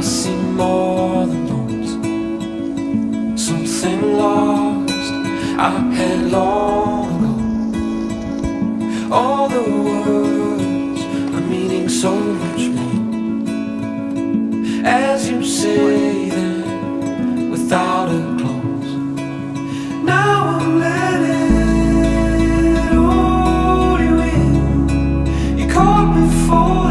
I see more than bones, something lost I had long ago. All the words are meaning so much more as you say them without a close. Now I'm letting it hold you in. You caught me falling.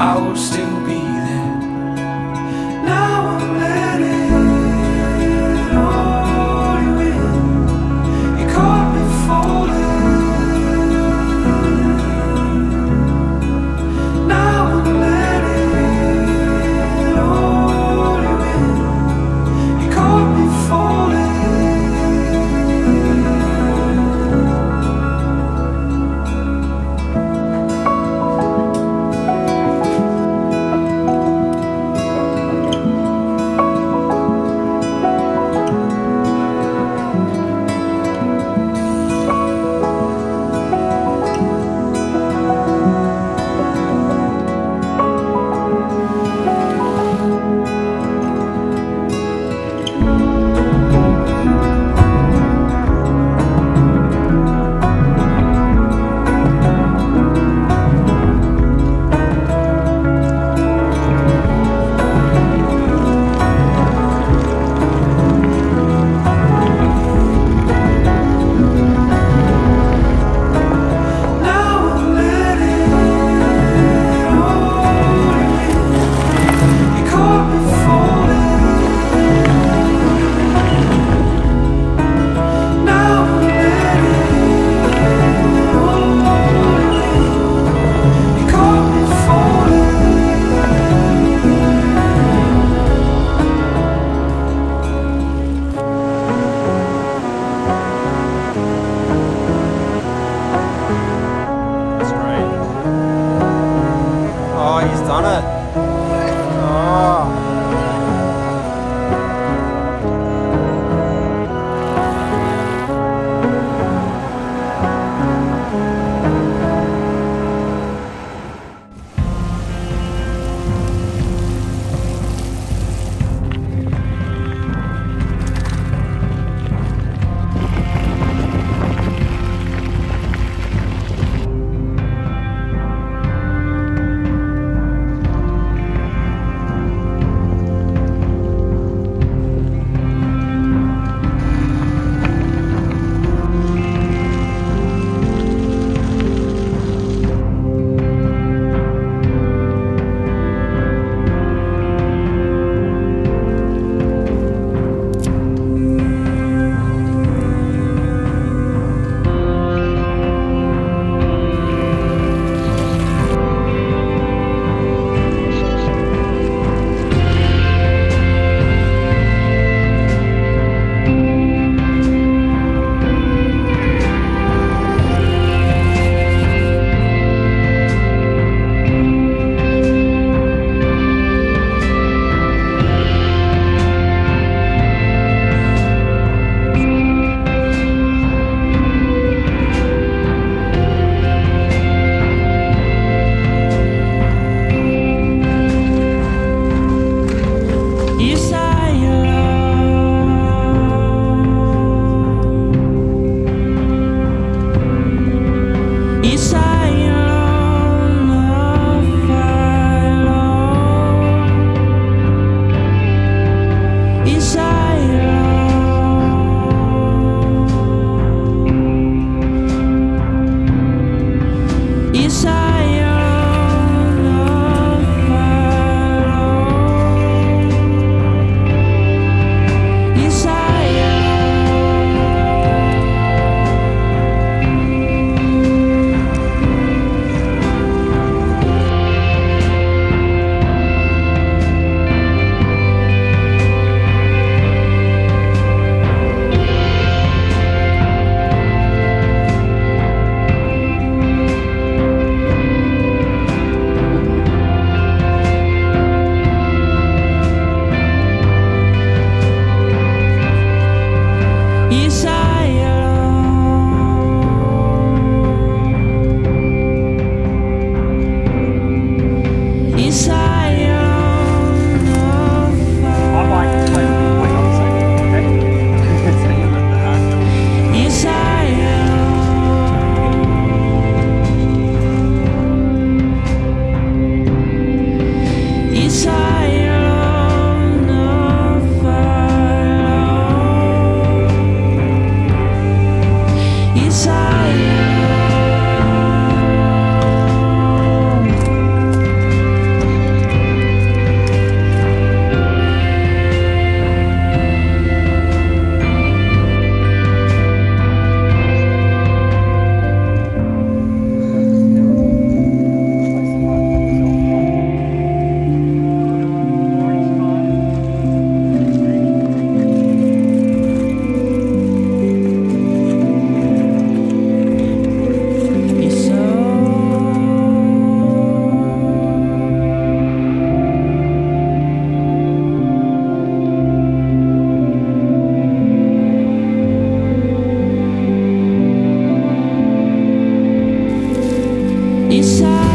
I will still be there. Now I'm letting it hold you in. You caught me falling. Now I'm letting it hold you in. You caught me falling. It's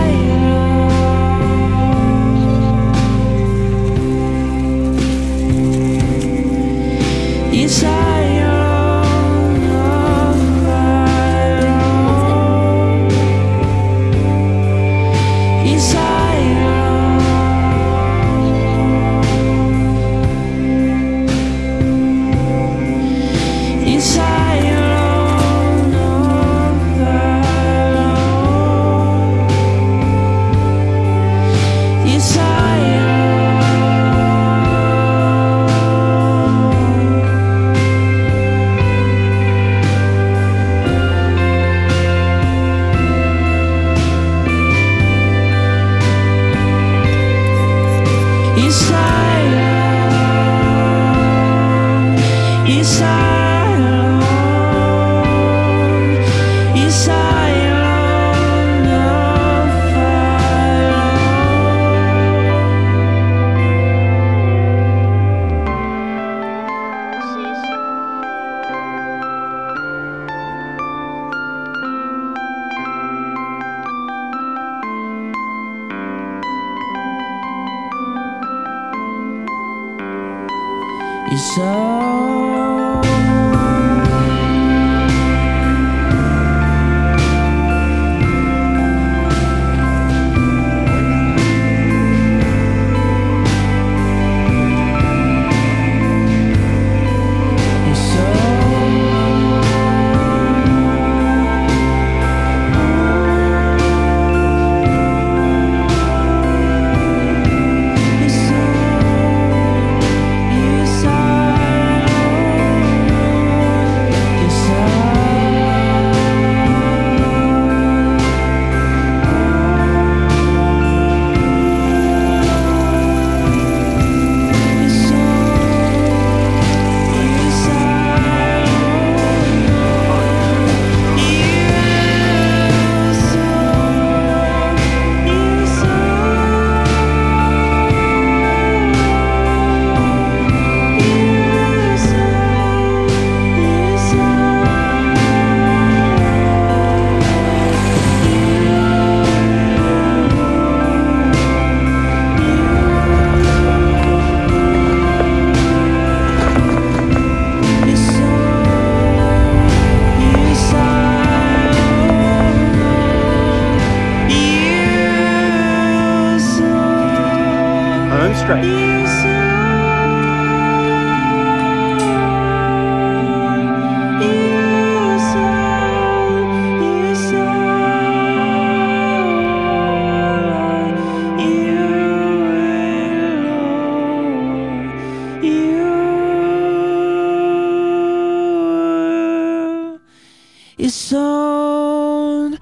on.